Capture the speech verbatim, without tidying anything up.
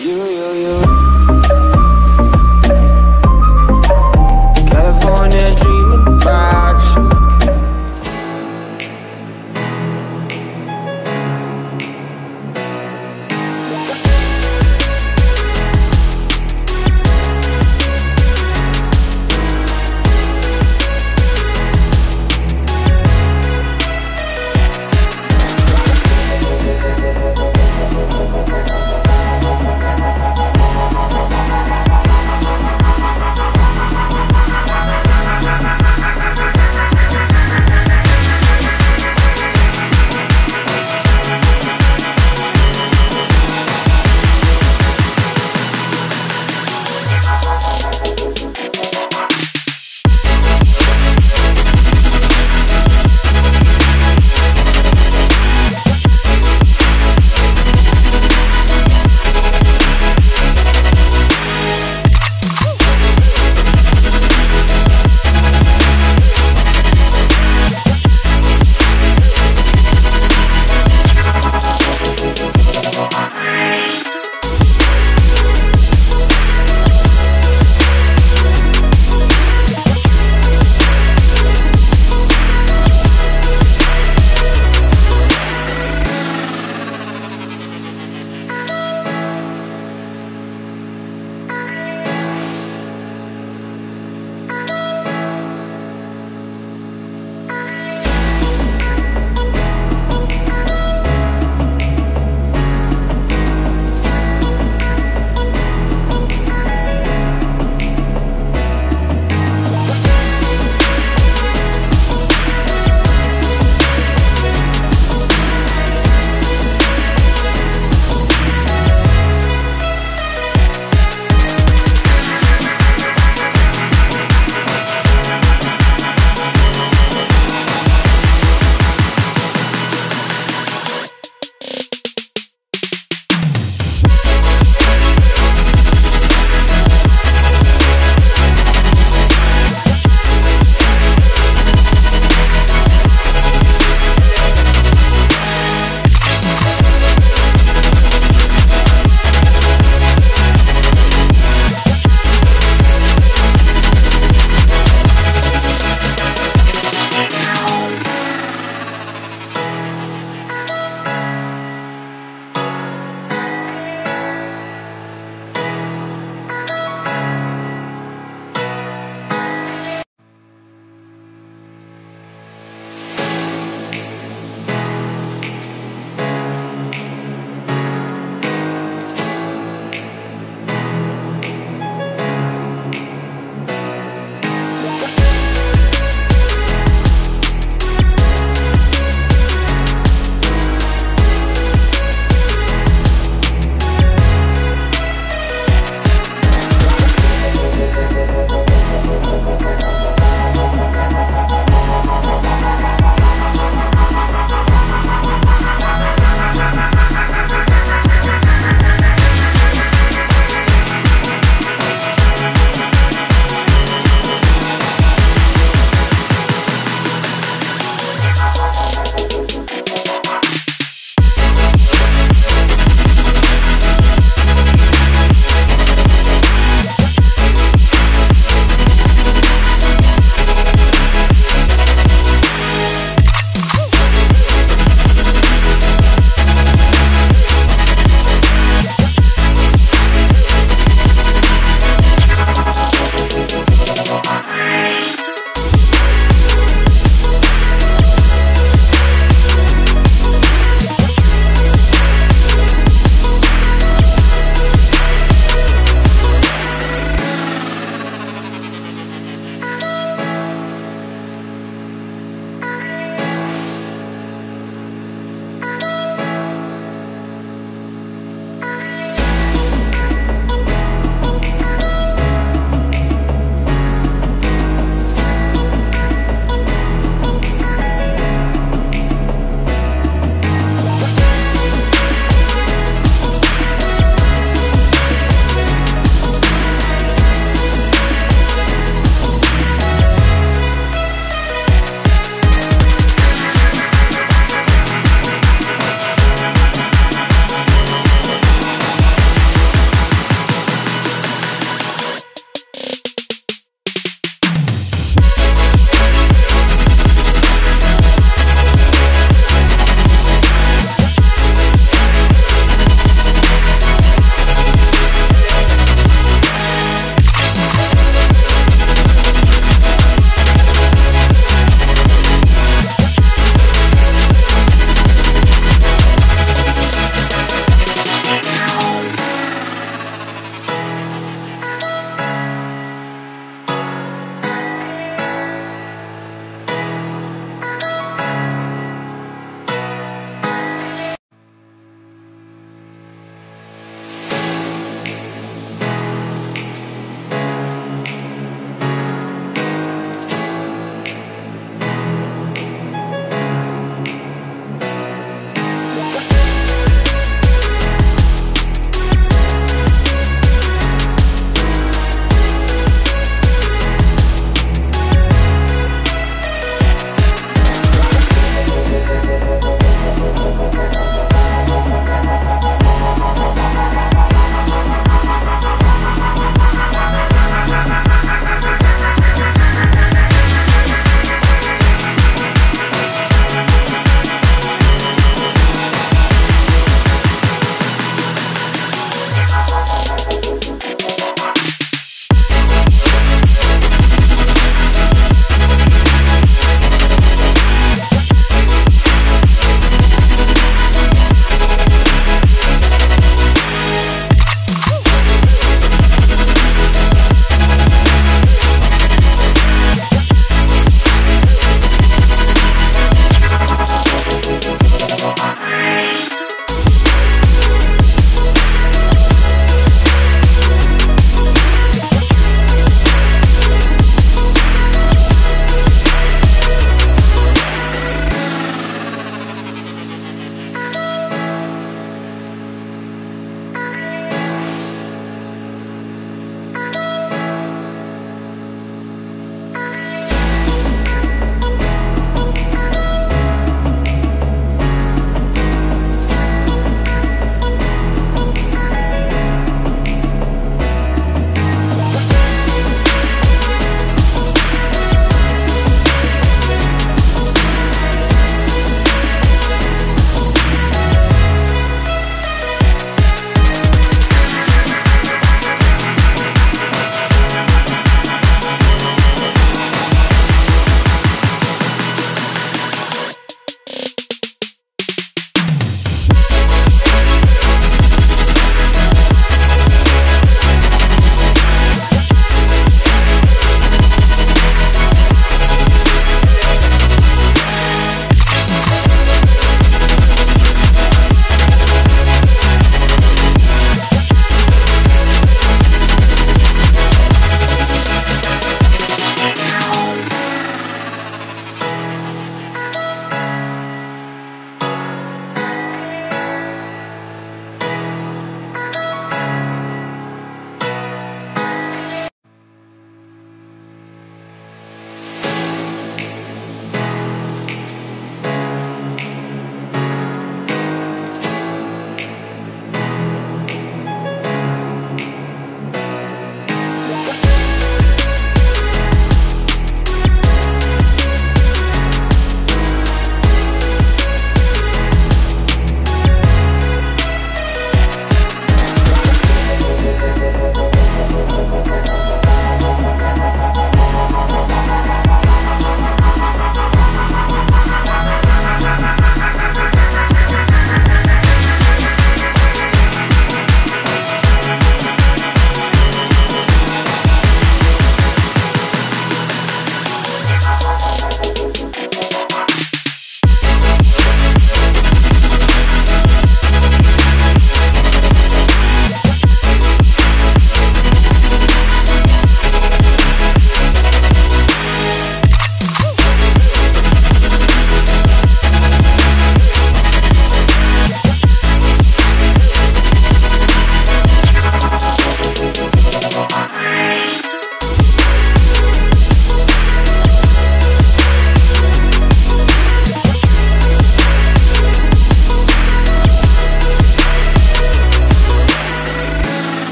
You